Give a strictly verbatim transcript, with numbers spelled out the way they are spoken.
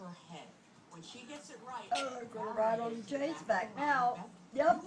her head. When she gets it right, oh, we're gonna ride on Jay's back now. Yep.